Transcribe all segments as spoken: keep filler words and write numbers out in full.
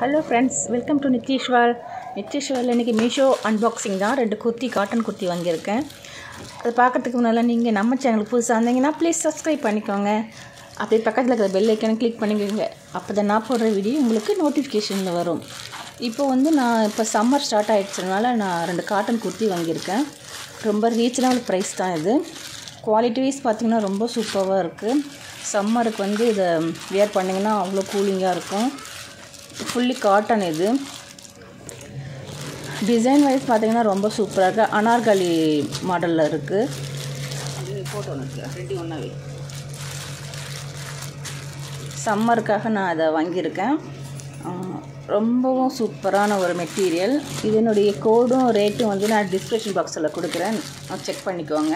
Hello friends, welcome to Nitishwal. Nitishwal இன்னைக்கு Meesho unboxing தான். ரெண்டு kurti cotton kurti வாங்கியிருக்கேன். அது பார்க்கிறதுக்கு முன்னால நீங்க நம்ம சேனலுக்கு புதுசா இருந்தீங்கன்னா please subscribe பண்ணிக்கோங்க. அப்படியே பக்கத்துல இருக்கிற bell icon click பண்ணிக்கோங்க. அப்பதான் நான் போடுற வீடியோ உங்களுக்கு notificationல வரும். இப்போ வந்து நான் இப்ப summer start ஆயிடுச்சனால நான் ரெண்டு cotton kurti வாங்கியிருக்கேன். ரொம்ப reasonable price தான் இது. Quality wise பாத்தீங்கன்னா ரொம்ப சூப்பரா இருக்கு. சம்மருக்கு வந்து இத wear பண்ணீங்கன்னா அவ்ளோ கூலிங்கா இருக்கும். Fully cotton இது design wise பாத்தீங்கன்னா ரொம்ப சூப்பரா இருக்கு அனார்கலி மாடல்ல இருக்கு இது போட்டோ இருக்கு ரெடி ஒண்ணவே சம்மர்க்காக நான் இத வாங்கி இருக்கேன் ரொம்பவும் சூப்பரான ஒரு மெட்டீரியல் இதனுடைய கோடும் ரேட்டும் வந்து நான் டிஸ்கிரிப்ஷன் பாக்ஸ்ல கொடுக்கிறேன் செக் பண்ணிக்கோங்க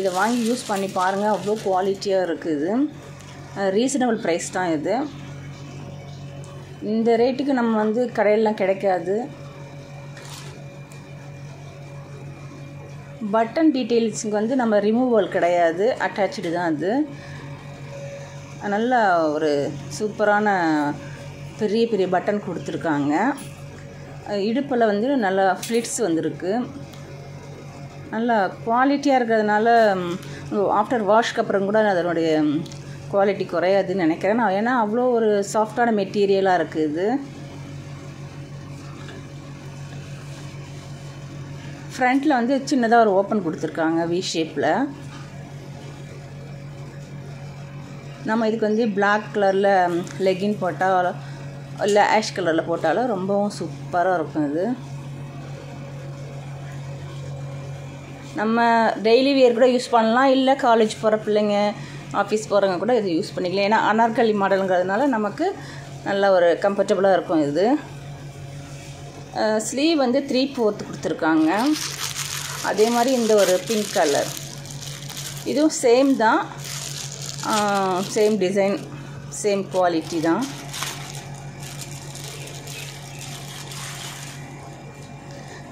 இத வாங்கி யூஸ் பண்ணி பாருங்க அவ்ளோ குவாலிட்டியா இருக்கு இது ரீசனபிள் பிரைஸ் தான் இது இந்த ரேட்டுக்கு நம்ம வந்து கடையிலலாம் கிடைக்காது பட்டன் டீடைல்ஸ்க்கு வந்து நம்ம ரிமூவல் கிடையாது அட்டாச்ச்டு தான் அது நல்ல ஒரு சூப்பரான பெரிய பெரிய பட்டன் கொடுத்திருக்காங்க இடுப்புல வந்து நல்ல ஃபிளிட்ஸ் வந்திருக்கு நல்ல குவாலிட்டியா இருக்குதுனால ஆஃப்டர் வாஷ்க்கு அப்புறம் கூட அதனோட Quality குறையாது நினைக்கிறேன் நான் ஏனா அவ்ளோ ஒரு சாஃப்ட்டான மெட்டீரியலா இருக்கு இது फ्रंटல வந்து சின்னதா ஒரு ஓபன் கொடுத்திருக்காங்க V ஷேப்ல நம்ம இதுக்கு வந்து Black கலர்ல லெகின் போட்டா இல்ல ash கலர்ல போட்டால ரொம்பவும் சூப்பரா இருக்கும் இது நம்ம டெய்லி வியர் கூட யூஸ் பண்ணலாம் இல்ல காலேஜ் போற பிள்ளைங்க ஆபீஸ் போறவங்க கூட இது யூஸ் பண்ணிக்கலாம் ஏனா அனார்கலி மாடல்ங்கிறதுனால நமக்கு நல்ல ஒரு கம்ஃபர்ட்டபிளா இருக்கும் இது ஸ்லீவ் வந்து three fourth கொடுத்திருக்காங்க அதே மாதிரி இந்த ஒரு pink கலர் இதுவும் சேம் தான் சேம் டிசைன் சேம் குவாலிட்டி தான்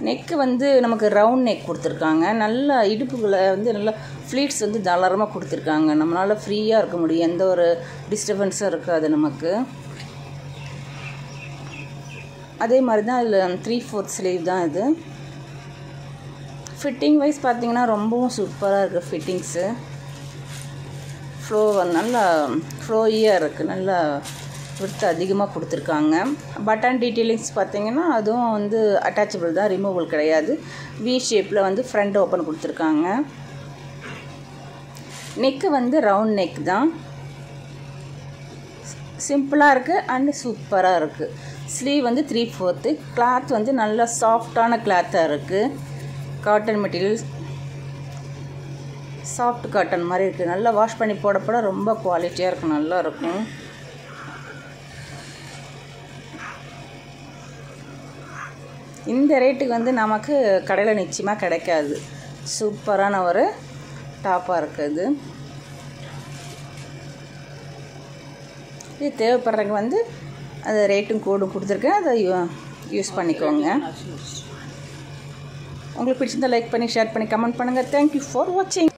neck வந்து நமக்கு ரவுண்ட் neck கொடுத்திருக்காங்க நல்ல இடுப்புக்குள்ள வந்து நல்ல ஃபிளீட்ஸ் வந்து தாராளமா கொடுத்திருக்காங்க நம்மனால ஃப்ரீயா இருக்க முடியும் எந்த ஒரு டிஸ்டர்பன்ஸும் இருக்காது நமக்கு அதே மாதிரி தான் இதுல three fourth ஸ்லீவ் தான் இது ஃபிட்டிங் வைஸ் பாத்தீங்கன்னா ரொம்பவும் சூப்பரா இருக்கு ஃபிட்டிங்ஸ் ஃப்ளோ நல்ல ஃப்ளோயா இருக்கு நல்ல விட்டு அதிகமா கொடுத்திருக்காங்க பட்டன் டீடைல்ஸ் பாத்தீங்கன்னா அதுவும் வந்து அட்டாச்சபிள் தான் ரிமூவல் கிடையாது V ஷேப்ல வந்து ஃப்ரண்ட் ஓபன் கொடுத்திருக்காங்க நெக் வந்து ரவுண்ட் நெக் தான் சிம்பிளா இருக்கு and சூப்பரா இருக்கு ஸ்லீவ் வந்து three fourth கிளாத் வந்து நல்ல சாஃப்ட்டான கிளாத்தா இருக்கு காட்டன் மெட்டீரியல் சாஃப்ட் காட்டன் மாதிரி இருக்கு நல்லா வாஷ் பண்ணி போடப்பட ரொம்ப குவாலிட்டியா இருக்கு நல்லா இருக்கும் இந்த ரேட்டுக்கு வந்து நமக்கு கடையில நிச்சயமா கிடைக்காது சூப்பரான ஒரு டாப்பா இருக்கு இது இது தேவைப்படுறதுக்கு வந்து அந்த ரேட்டும் கோடும் கொடுத்திருக்கேன் அதை யூஸ் பண்ணிக்கோங்க உங்களுக்கு பிடிச்சிருந்தா லைக் பண்ணி ஷேர் பண்ணி கமெண்ட் பண்ணுங்க Thank you for watching